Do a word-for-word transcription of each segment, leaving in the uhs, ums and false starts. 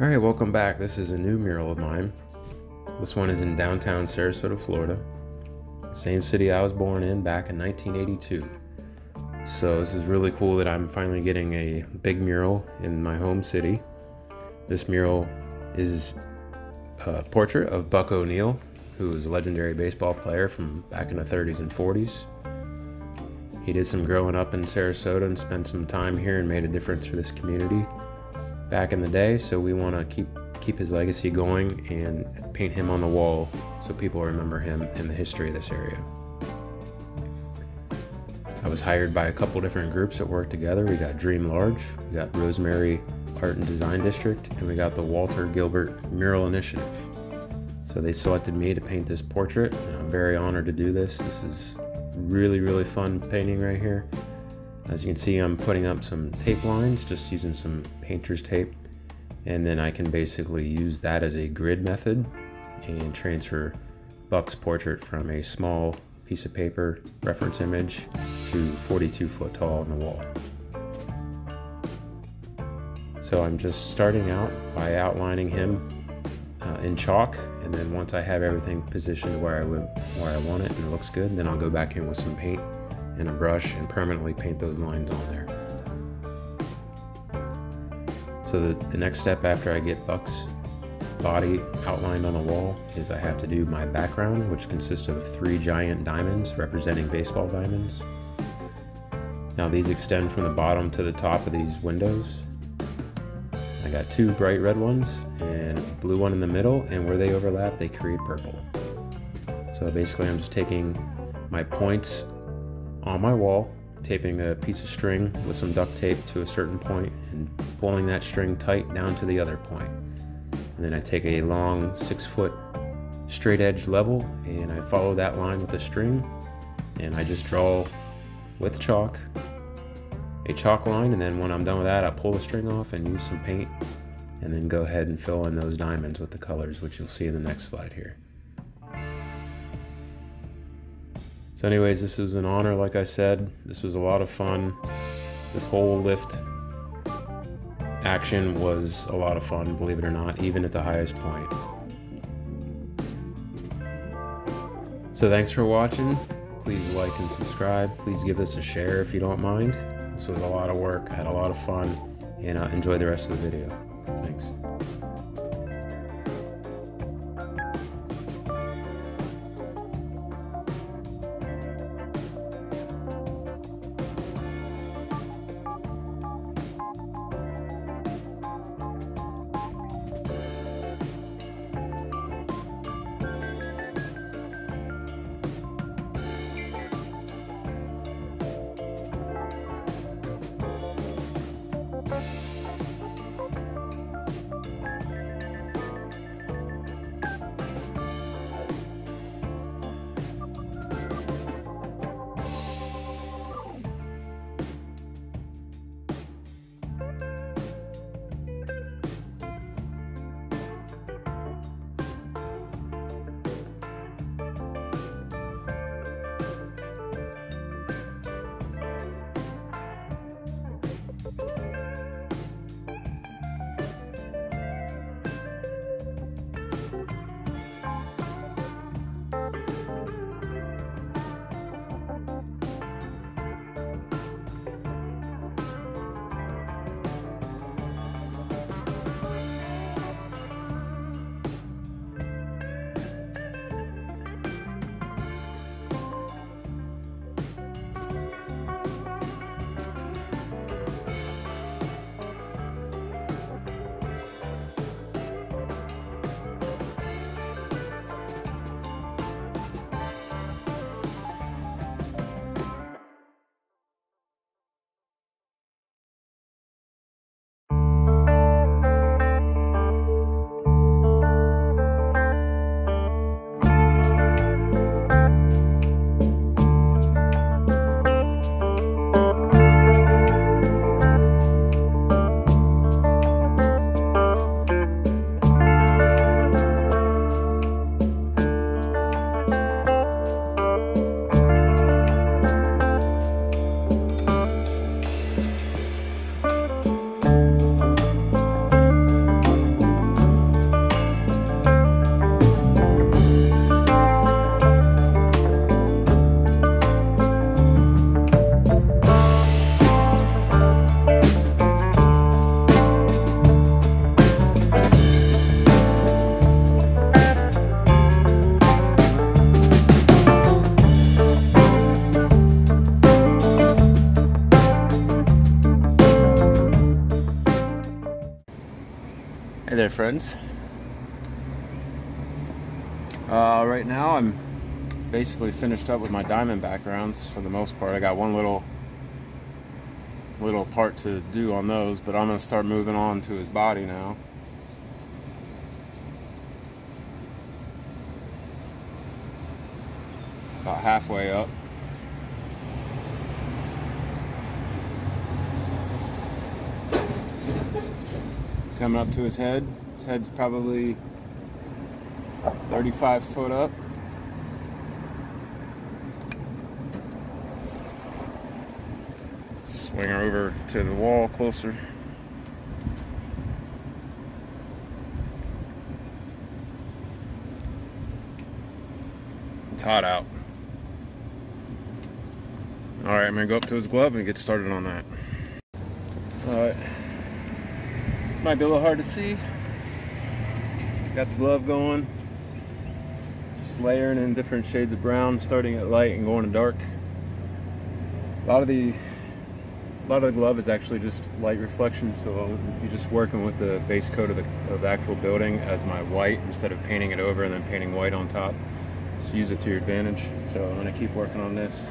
Alright, welcome back. This is a new mural of mine. This one is in downtown Sarasota, Florida. The same city I was born in back in nineteen eighty-two. So this is really cool that I'm finally getting a big mural in my home city. This mural is a portrait of Buck O'Neil, who was a legendary baseball player from back in the thirties and forties. He did some growing up in Sarasota and spent some time here and made a difference for this community back in the day, so we want to keep keep his legacy going and paint him on the wall so people remember him and the history of this area. I was hired by a couple different groups that work together. We got Dream Large, we got Rosemary Art and Design District, and we got the Walter Gilbert Mural Initiative. So they selected me to paint this portrait, and I'm very honored to do this. This is really, really fun painting right here. As you can see, I'm putting up some tape lines, just using some painter's tape, and then I can basically use that as a grid method and transfer Buck's portrait from a small piece of paper reference image to forty-two foot tall on the wall. So I'm just starting out by outlining him uh, in chalk, and then once I have everything positioned where I would, where I want it and it looks good, then I'll go back in with some paint and a brush and permanently paint those lines on there. So the, the next step after I get Buck's body outlined on the wall is I have to do my background, which consists of three giant diamonds representing baseball diamonds. Now these extend from the bottom to the top of these windows. I got two bright red ones and a blue one in the middle, and where they overlap they create purple. So basically I'm just taking my points on my wall, taping a piece of string with some duct tape to a certain point and pulling that string tight down to the other point. And then I take a long six foot straight edge level and I follow that line with the string, and I just draw with chalk a chalk line, and then when I'm done with that I pull the string off and use some paint and then go ahead and fill in those diamonds with the colors, which you'll see in the next slide here. So anyways, this was an honor, like I said. This was a lot of fun. This whole lift action was a lot of fun, believe it or not, even at the highest point. So thanks for watching. Please like and subscribe. Please give this a share if you don't mind. This was a lot of work. I had a lot of fun, and uh, enjoy the rest of the video. Thanks. there, friends. Uh, right now I'm basically finished up with my diamond backgrounds for the most part. I got one little little part to do on those, but I'm gonna start moving on to his body now. About halfway up. Coming up to his head. His head's probably thirty-five foot up. Swing her over to the wall closer. It's hot out. Alright, I'm gonna go up to his glove and get started on that. Alright. Might be a little hard to see. Got the glove going. Just layering in different shades of brown, starting at light and going to dark. A lot of the a lot of the glove is actually just light reflection, so you're just working with the base coat of the, of the actual building as my white instead of painting it over and then painting white on top. Just use it to your advantage. So I'm gonna keep working on this.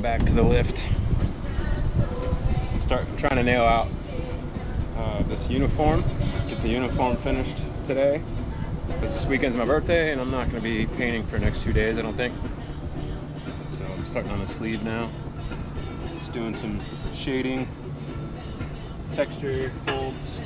Back to the lift. Start trying to nail out uh, this uniform. Get the uniform finished today. But this weekend's my birthday, and I'm not going to be painting for the next two days, I don't think. So I'm starting on the sleeve now. Just doing some shading, texture, folds.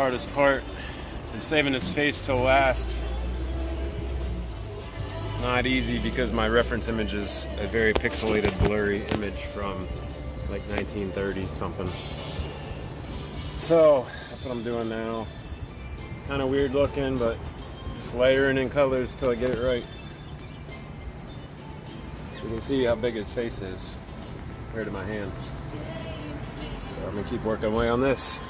hardest part, and saving his face till last. It's not easy because my reference image is a very pixelated, blurry image from like nineteen thirty something. So that's what I'm doing now. Kind of weird looking, but just layering in colors till I get it right. You can see how big his face is compared to my hand. So I'm gonna keep working away on this.